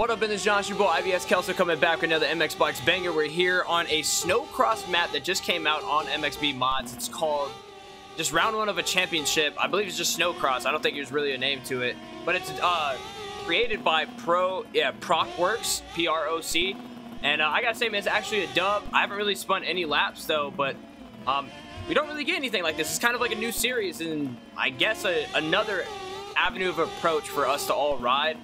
What up, it's Josh, your boy IBS Kelso, coming back with another MX BIKES banger. We're here on a snowcross map that just came out on MXB Mods. It's called just round one of a championship. I believe it's just snowcross. I don't think there's really a name to it, but it's created by ProcWorks, P-R-O-C. And I gotta say, man, it's actually a dub. I haven't really spun any laps though, but we don't really get anything like this. It's kind of like a new series, and I guess another avenue of approach for us to all ride.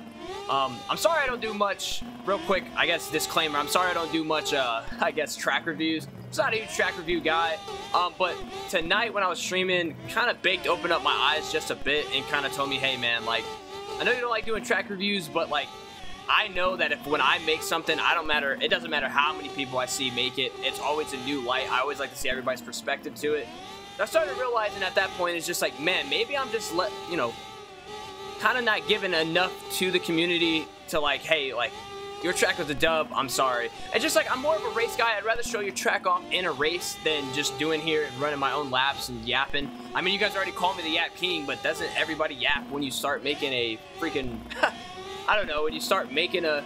I'm sorry I don't do much, real quick, I guess, disclaimer, I'm sorry I don't do much, I guess, track reviews. It's not a huge track review guy, but tonight when I was streaming, kind of Baked opened up my eyes just a bit and kind of told me, hey man, like, I know you don't like doing track reviews, but like, I know that when I make something, it doesn't matter how many people I see make it, it's always a new light. I always like to see everybody's perspective to it. And I started realizing at that point, it's just like, man, maybe I'm just, kind of not giving enough to the community to like, hey, like, your track was a dub, I'm sorry. And just like, I'm more of a race guy. I'd rather show your track off in a race than just doing here and running my own laps and yapping. I mean, you guys already call me the Yap King, but doesn't everybody yap when you start making a freaking I don't know, when you start making a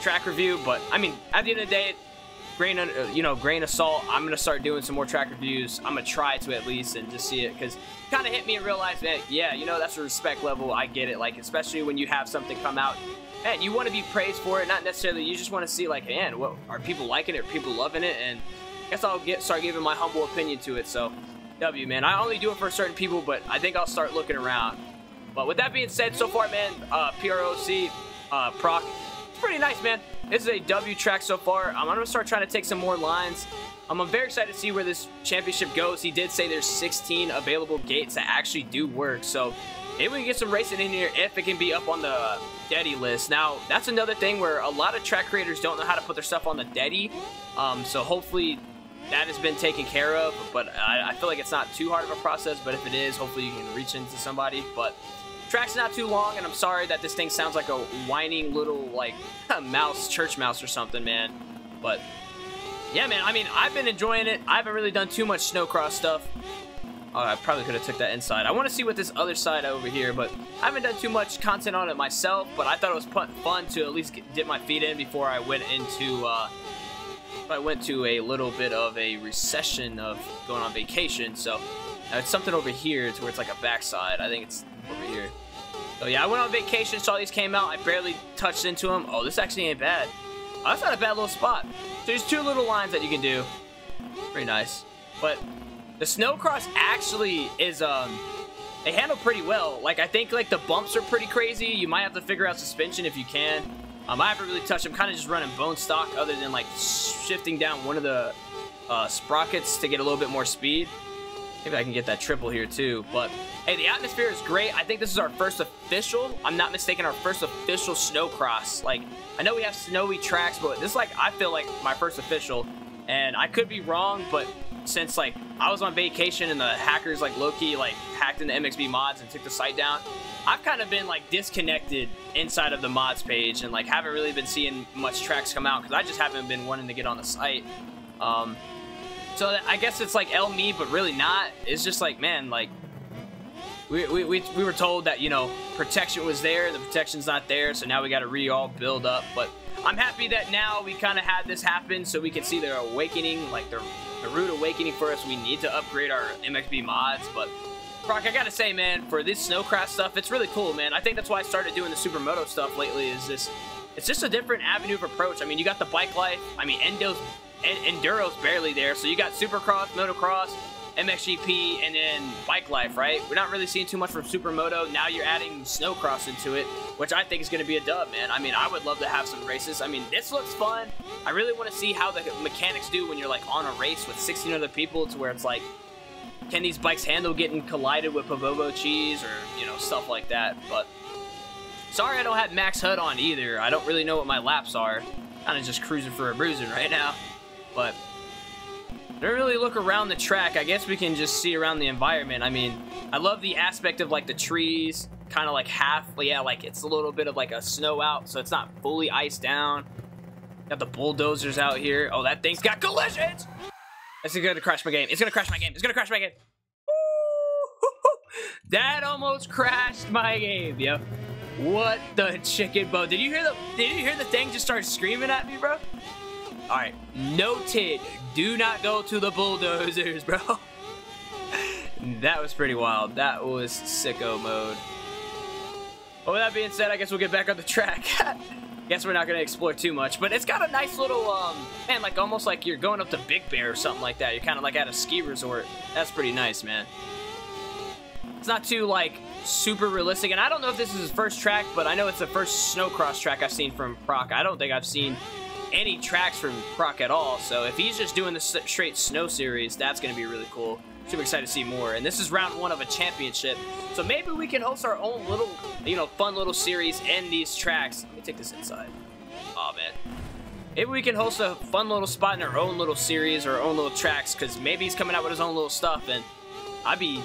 track review? But I mean, at the end of the day, grain of salt, I'm gonna start doing some more track reviews. I'm gonna try to at least, and just see it, because kind of hit me and realized, man, yeah, that's a respect level. I get it, like, especially when you have something come out and you want to be praised for it, not necessarily, you just want to see like, man, what are people liking it, are people loving it? And I guess I'll start giving my humble opinion to it. So W, man, I only do it for certain people, but I think I'll start looking around. But with that being said, so far, man, PROC, Proc, it's pretty nice, man. This is a W track so far. I'm gonna start trying to take some more lines. I'm very excited to see where this championship goes. He did say there's 16 available gates that actually do work, so maybe we can get some racing in here if it can be up on the Deddy list. Now, that's another thing where a lot of track creators don't know how to put their stuff on the Deddy, so hopefully that has been taken care of, but I feel like it's not too hard of a process, but if it is, hopefully you can reach into somebody. But track's not too long, and I'm sorry that this thing sounds like a whining little, like, mouse, church mouse or something, man. But yeah, man, I mean, I've been enjoying it. I haven't really done too much snowcross stuff. I probably could have took that inside. I want to see what this other side over here, but I haven't done too much content on it myself, but I thought it was fun to at least dip my feet in before I went into, a little bit of a recession of going on vacation. So it's something over here to where it's like a backside. I think it's over here. So yeah, I went on vacation, saw these came out. I barely touched into them. Oh, this actually ain't bad. Oh, that's not a bad little spot. There's two little lines that you can do. Pretty nice. But the snowcross actually is, they handle pretty well. Like, I think, like, the bumps are pretty crazy. You might have to figure out suspension if you can. I haven't really touched them. Kind of just running bone stock other than, like, shifting down one of the sprockets to get a little bit more speed. Maybe I can get that triple here, too. But hey, the atmosphere is great. I think this is our first official, I'm not mistaken, our first official snowcross. Like, I know we have snowy tracks, but this is, like, I feel like my first official. And I could be wrong, but since, like, I was on vacation and the hackers, like, Loki, like, hacked into MXB Mods and took the site down, I've kind of been, like, disconnected inside of the mods page and, like, haven't really been seeing much tracks come out because I just haven't been wanting to get on the site. So I guess it's like El Me, but really not. It's just like, man, like, we were told that, protection was there. The protection's not there. So now we got to all build up. But I'm happy that now we kind of had this happen so we can see their awakening, like the rude awakening for us. We need to upgrade our MXB mods. But Proc, I got to say, man, for this snowcross stuff, it's really cool, man. I think that's why I started doing the supermoto stuff lately, is this. It's just a different avenue of approach. I mean, you got the bike life. I mean, Enduro's barely there, so you got Supercross, Motocross, MXGP, and then Bike Life, right? We're not really seeing too much from Supermoto. Now you're adding Snowcross into it, which I think is going to be a dub, man. I mean, I would love to have some races. I mean, this looks fun. I really want to see how the mechanics do when you're, like, on a race with 16 other people, to where it's like, can these bikes handle getting collided with Pavobo cheese or, stuff like that. But sorry I don't have Max HUD on either. I don't really know what my laps are. Kind of just cruising for a bruising right now. But don't really look around the track. I guess we can just see around the environment. I mean, I love the aspect of, like, the trees, kind of like half, yeah, like it's a little bit of like a snow out, so it's not fully iced down. Got the bulldozers out here. Oh, that thing's got collisions. That's gonna crash my game. It's gonna crash my game. It's gonna crash my game. That almost crashed my game, yo. What the chicken, bro? Did you hear the thing just start screaming at me, bro? All right, noted. Do not go to the bulldozers, bro. That was pretty wild. That was sicko mode. Well, with that being said, I guess we'll get back on the track. Guess we're not going to explore too much, but it's got a nice little, man, like almost like you're going up to Big Bear or something like that. You're kind of like at a ski resort. That's pretty nice, man. It's not too, like, super realistic, and I don't know if this is his first track, but I know it's the first snowcross track I've seen from Proc. I don't think I've seen any tracks from Proc at all, so if he's just doing the straight snow series, that's going to be really cool. Super excited to see more, and this is round one of a championship, so maybe we can host our own little, you know, fun little series in these tracks. Let me take this inside. Oh man, maybe we can host a fun little spot in our own little series or our own little tracks, because maybe he's coming out with his own little stuff, and I'd be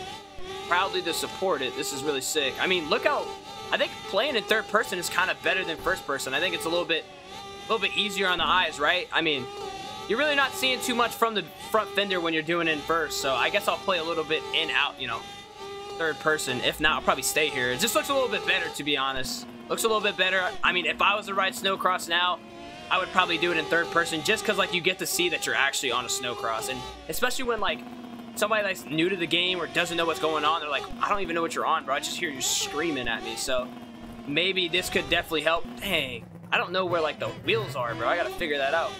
proudly to support it. This is really sick. I mean, look out! I think playing in third person is kind of better than first person. I think it's a little bit easier on the eyes, right? I mean, you're really not seeing too much from the front fender when you're doing it in first, so I guess I'll play a little bit in, out, you know, third person. If not, I'll probably stay here. It just looks a little bit better, to be honest. Looks a little bit better. I mean, if I was to ride snowcross now, I would probably do it in third person, just because, like, you get to see that you're actually on a snowcross, and especially when, like, somebody that's new to the game or doesn't know what's going on, they're like, I don't even know what you're on, bro. I just hear you screaming at me, so maybe this could definitely help. Dang, I don't know where, like, the wheels are, bro. I gotta figure that out.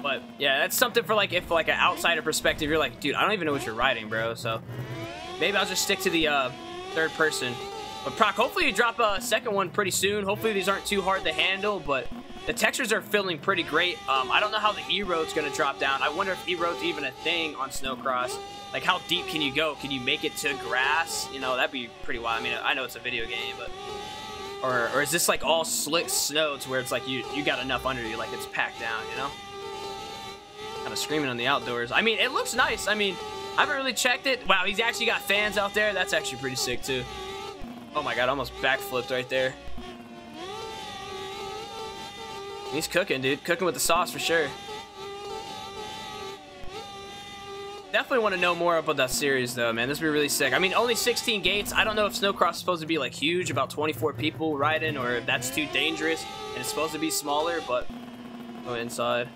But yeah, that's something for, like, if, like, an outsider perspective, you're like, dude, I don't even know what you're riding, bro. So maybe I'll just stick to the third person. But Proc, hopefully you drop a second one pretty soon. Hopefully these aren't too hard to handle, but the textures are feeling pretty great. I don't know how the E-Road's going to drop down. I wonder if E-Road's even a thing on Snowcross. Like, how deep can you go? Can you make it to grass? You know, that'd be pretty wild. I mean, I know it's a video game, but... Or is this, like, all slick snow to where it's, like, you got enough under you, like, it's packed down, you know? Kind of screaming on the outdoors. I mean, it looks nice. I mean, I haven't really checked it. Wow, he's actually got fans out there. That's actually pretty sick, too. Oh, my God, almost backflipped right there. He's cooking, dude. Cooking with the sauce for sure. Definitely want to know more about that series, though, man. This would be really sick. I mean, only 16 gates. I don't know if Snowcross is supposed to be, like, huge, about 24 people riding, or if that's too dangerous, and it's supposed to be smaller, but... Oh, inside.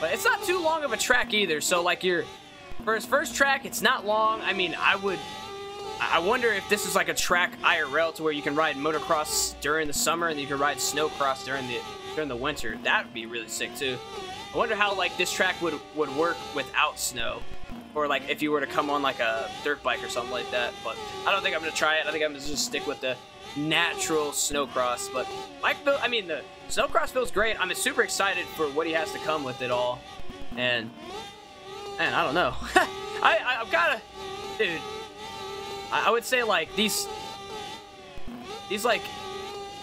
But it's not too long of a track, either, so, like, your... For his first track, it's not long. I mean, I wonder if this is like a track IRL to where you can ride motocross during the summer and you can ride snowcross during the winter. That would be really sick too. I wonder how like this track would work without snow, or like if you were to come on like a dirt bike or something like that. But I don't think I'm gonna try it. I think I'm gonna just stick with the natural snowcross. But the snowcross feels great. I'm super excited for what he has to come with it all. And man, I don't know. I've gotta, dude. I would say, like, these, like,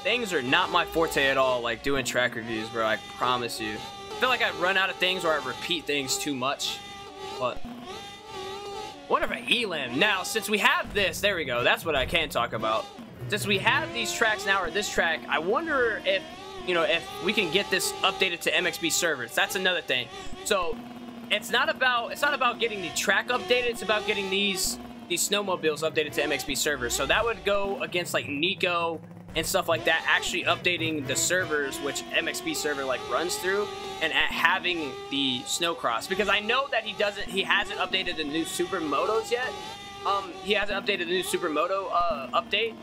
things are not my forte at all, like, doing track reviews, bro, I promise you. I feel like I run out of things or I repeat things too much, but what about Elam? Now, since we have this, there we go, that's what I can talk about. Since we have these tracks now, or this track, I wonder if, you know, if we can get this updated to MXB servers. That's another thing. So, it's not about getting the track updated, it's about getting these snowmobiles updated to MXB servers. So that would go against like Nico and stuff like that, actually updating the servers which MXB server like runs through, and at having the snowcross, because I know that he hasn't updated the new supermotos yet. He hasn't updated the new supermoto update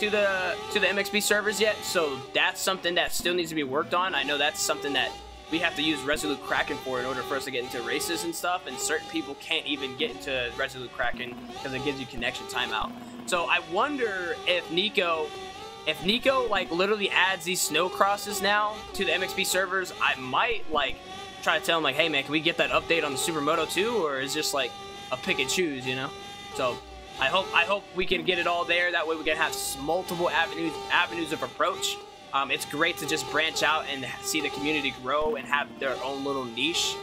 to the MXB servers yet, so that's something that still needs to be worked on. I know that's something that we have to use Resolute Kraken for in order for us to get into races and stuff, and certain people can't even get into Resolute Kraken because it gives you connection timeout. So I wonder if Nico like literally adds these snow crosses now to the MXB servers, I might like try to tell him like, hey man, can we get that update on the Supermoto too, or is just like a pick and choose, you know? So I hope we can get it all there. That way we can have multiple avenues of approach. It's great to just branch out and see the community grow and have their own little niche.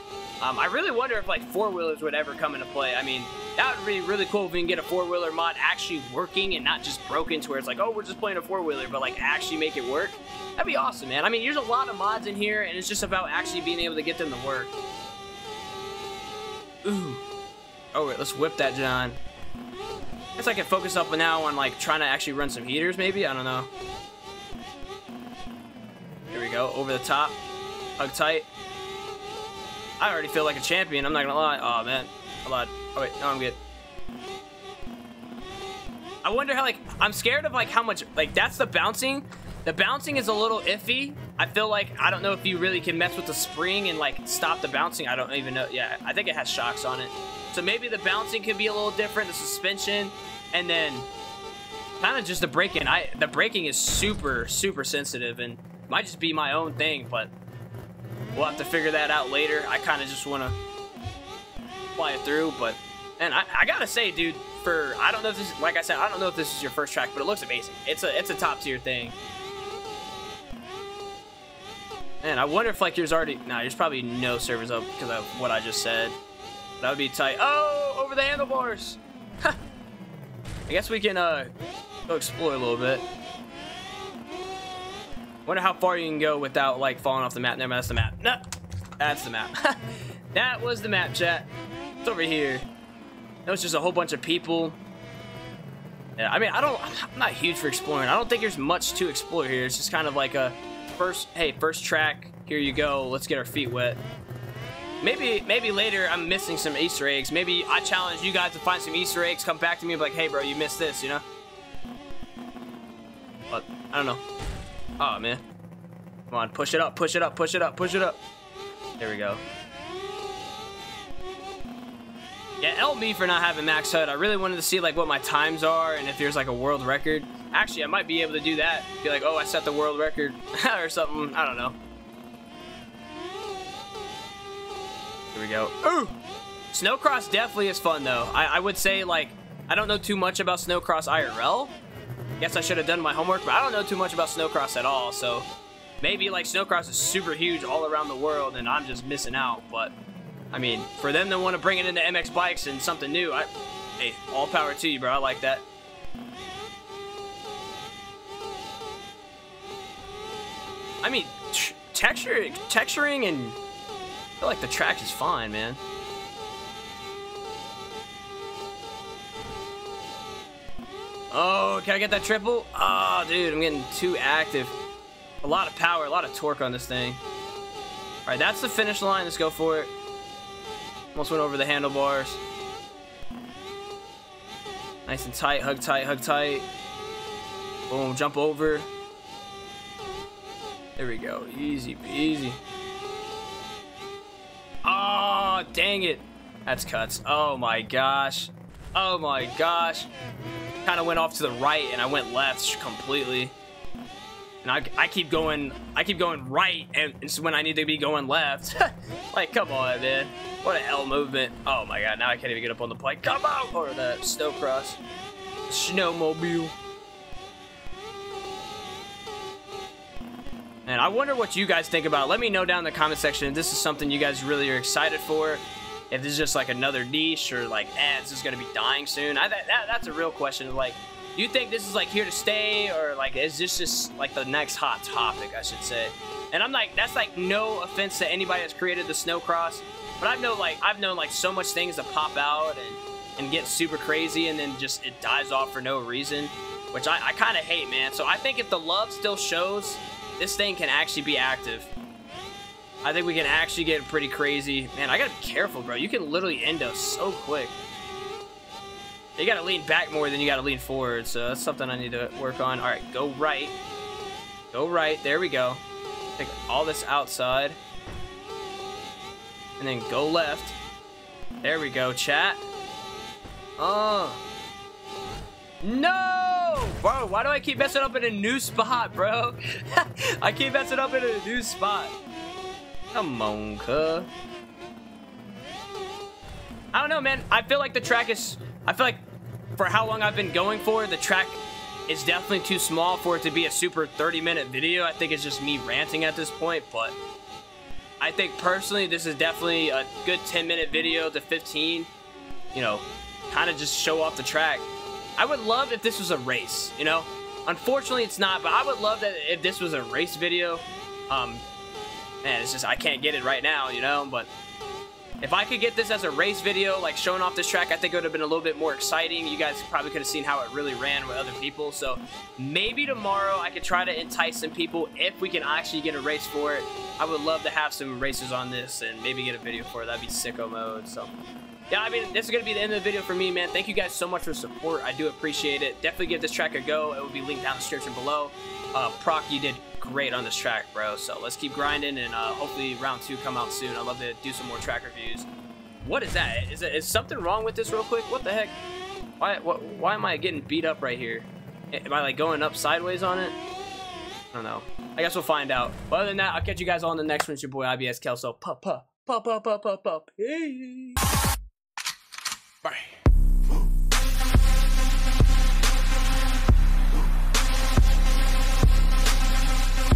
I really wonder if like four-wheelers would ever come into play. I mean, that would be really cool if we can get a four-wheeler mod actually working and not just broken to where it's like, oh, we're just playing a four-wheeler, but like actually make it work. That'd be awesome, man. I mean, there's a lot of mods in here, and it's just about actually being able to get them to work. Ooh. Oh, wait, let's whip that, John. I guess I can focus up now on like trying to actually run some heaters maybe, I don't know. Here we go, over the top, hug tight. I already feel like a champion, I'm not gonna lie. Oh man, I lied. Oh wait, no, I'm good. I wonder how, like, I'm scared of like how much, like that's the bouncing. The bouncing is a little iffy. I feel like, I don't know if you really can mess with the spring and like stop the bouncing. I don't even know. Yeah, I think it has shocks on it. So maybe the bouncing could be a little different, the suspension, and then kind of just the braking. The braking is super, super sensitive and might just be my own thing, but we'll have to figure that out later. I kind of just want to fly it through, but, and I gotta say, dude, for, I don't know if this, like I said, I don't know if this is your first track, but it looks amazing. It's a top tier thing. Man, I wonder if like yours already, nah, there's probably no servers up because of what I just said. That would be tight. Oh, over the handlebars. I guess we can go explore a little bit. Wonder how far you can go without like falling off the map. No, that's the map. No, that's the map. That was the map, chat. It's over here. That was just a whole bunch of people. Yeah, I mean, I'm not huge for exploring. I don't think there's much to explore here. It's just kind of like a first, hey, first track. Here you go. Let's get our feet wet. Maybe later I'm missing some Easter eggs. Maybe I challenge you guys to find some Easter eggs. Come back to me and be like, hey, bro, you missed this, you know? But I don't know. Oh, man. Come on, push it up, push it up, push it up, push it up. There we go. Yeah, LB for not having max HUD. I really wanted to see like what my times are and if there's like a world record. Actually, I might be able to do that. Be like, oh, I set the world record or something. I don't know. Here we go. Ooh! Snowcross definitely is fun, though. I would say, like, I don't know too much about Snowcross IRL. Guess I should have done my homework, but I don't know too much about Snowcross at all, so maybe, like, Snowcross is super huge all around the world, and I'm just missing out, but, I mean, for them to want to bring it into MX Bikes and something new, hey, all power to you, bro. I like that. I mean, texturing and... I feel like the track is fine, man. Oh, can I get that triple? Oh, dude, I'm getting too active. A lot of power, a lot of torque on this thing. All right, that's the finish line. Let's go for it. Almost went over the handlebars. Nice and tight, hug tight, hug tight. Boom, jump over. There we go, easy peasy. Oh, dang it. That's cuts. Oh, my gosh. Oh, my gosh. Kind of went off to the right, and I went left completely. And I keep going right, and it's when I need to be going left. Like, come on, man. What an L movement. Oh, my God. Now I can't even get up on the bike. Come out! Or the snowcross. Snowmobile. And I wonder what you guys think about it. Let me know down in the comment section if this is something you guys really are excited for. If this is just like another niche or like, this is going to be dying soon. That's a real question. Like, do you think this is like here to stay, or like, is this just like the next hot topic, I should say? And I'm like, that's like no offense to anybody that's created the Snowcross, but I've known like so much things to pop out and get super crazy, and then just it dies off for no reason, which I kind of hate, man. So I think if the love still shows, this thing can actually be active. I think we can actually get pretty crazy. Man, I gotta be careful, bro. You can literally endo so quick. You gotta lean back more than you gotta lean forward, so that's something I need to work on. All right, go right. Go right. There we go. Take all this outside. And then go left. There we go, chat. No! Bro, why do I keep messing up in a new spot, bro? I keep messing up in a new spot. Come on, cuh. I don't know, man. I feel like the track is... I feel like for how long I've been going for, the track is definitely too small for it to be a super 30-minute video. I think it's just me ranting at this point, but... I think, personally, this is definitely a good 10-minute video to 15. You know, kind of just show off the track. I would love if this was a race, you know? Unfortunately, it's not, but I would love that if this was a race video. Man, it's just, I can't get it right now, you know? But If I could get this as a race video, like showing off this track, I think it would have been a little bit more exciting. You guys probably could have seen how it really ran with other people. So maybe tomorrow I could try to entice some people if we can actually get a race for it. I would love to have some races on this and maybe get a video for it. That'd be sicko mode. So yeah, I mean, this is going to be the end of the video for me, man. Thank you guys so much for support. I do appreciate it. Definitely give this track a go. It will be linked down in the description below. Proc, you did great on this track, bro. So let's keep grinding, and hopefully round 2 come out soon. I'd love to do some more track reviews. What is that? Is something wrong with this real quick? What the heck? Why am I getting beat up right here? Am I like going up sideways on it? I don't know. I guess we'll find out. But other than that, I'll catch you guys all in the next one. It's your boy IBS Kelso. Pup pup pup pup pup pup pup. Bye.